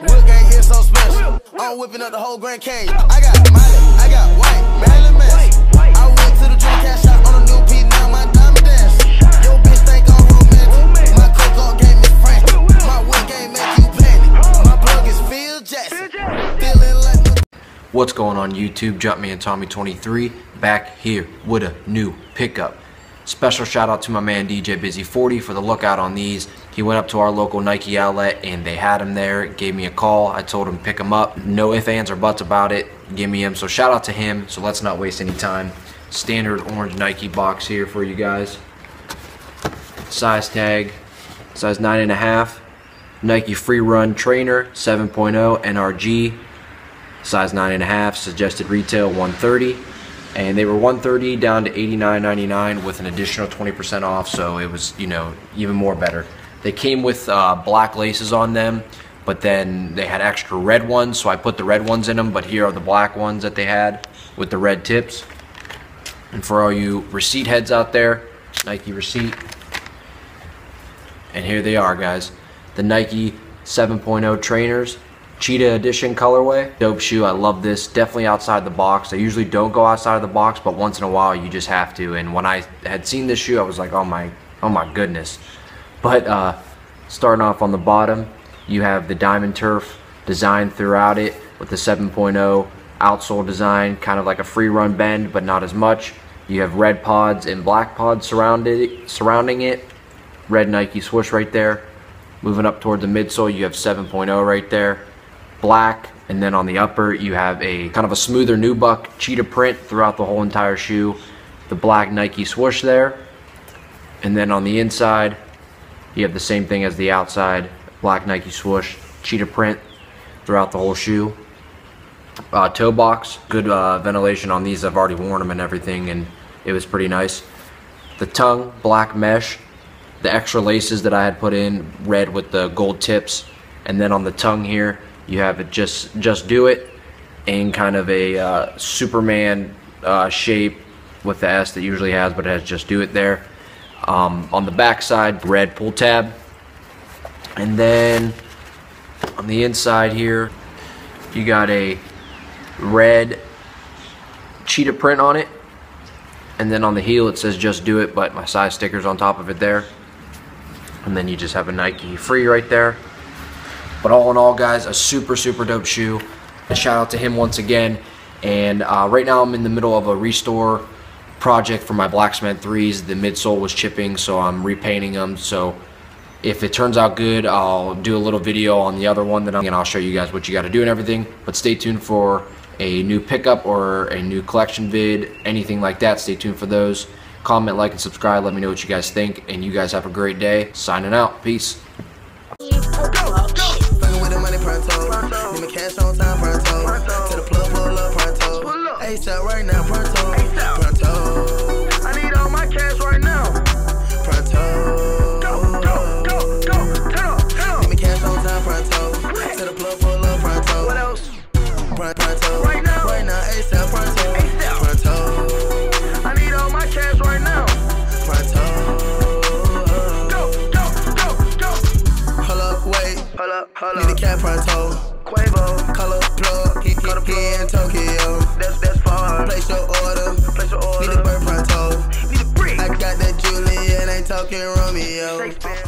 Will gang is so special. I'm whipping up the whole Grand Canyon. I got Miley, I got white, Marilyn Manson. I went to the drink cash shop on a new P, now my diamond dance. Your bitch think I'm romantic. My cocoa game is French. My wood game make you panic. My plug is Phil Jackson. Feeling like. What's going on YouTube? JumpmanTommy23 back here with a new pickup. Special shout out to my man DJ Busy40 for the lookout on these. He went up to our local Nike outlet and they had him there. Gave me a call. I told him pick him up. No ifs, ands, or buts about it. Give me him. So shout out to him. So let's not waste any time. Standard orange Nike box here for you guys. Size tag. Size 9.5. Nike Free Run Trainer 7.0 NRG. Size 9.5, suggested retail $130, and they were $130 down to $89.99 with an additional 20% off, so it was, you know, even more better. They came with black laces on them, but then they had extra red ones, so I put the red ones in them, but here are the black ones that they had with the red tips. And for all you receipt heads out there, Nike receipt, and here they are, guys, the Nike 7.0 trainers. Cheetah edition colorway. Dope shoe. I love this. Definitely outside the box. I usually don't go outside of the box, but once in a while you just have to. And when I had seen this shoe, I was like, oh my goodness. But starting off on the bottom, you have the diamond turf design throughout it with the 7.0 outsole design, kind of like a free run bend, but not as much. You have red pods and black pods surrounding it. Red Nike swoosh right there. Moving up toward the midsole, you have 7.0 right there. Black, and then on the upper you have a kind of a smoother nubuck cheetah print throughout the whole entire shoe, the black Nike swoosh there, and then on the inside you have the same thing as the outside, black Nike swoosh, cheetah print throughout the whole shoe. Toe box, good ventilation on these. I've already worn them and everything, and it was pretty nice. The tongue, black mesh, the extra laces that I had put in, red with the gold tips, and then on the tongue here you have it just do it in kind of a Superman shape with the S that usually has, but it has just do it there. On the back side, red pull tab. And then on the inside here, you got a red cheetah print on it. And then on the heel, it says just do it, but my size sticker's on top of it there. And then you just have a Nike Free right there. But all in all, guys, a super dope shoe. A shout out to him once again. And right now I'm in the middle of a restore project for my Black Cement 3s. The midsole was chipping, so I'm repainting them. So if it turns out good, I'll do a little video on the other one that and I'll show you guys what you got to do and everything. But stay tuned for a new pickup or a new collection vid, anything like that. Stay tuned for those. Comment, like, and subscribe. Let me know what you guys think. And you guys have a great day. Signing out. Peace. Cash on time, pronto. To the plug, pull up, pronto. ASAP right now, pronto. Pronto. I need all my cash right now. Pronto. Go. Turn up. Give me cash on time, pronto. To the plug, pull up, pronto. What else? Pronto. Right now, ASAP, pronto. Pronto. I need all my cash right now. Pronto. Go. Hold up, wait. Hold up. Need a cat, pronto. Color plug, he in Tokyo. That's far. Place your order. Need a bird pronto. I got that Julian, ain't talking Romeo.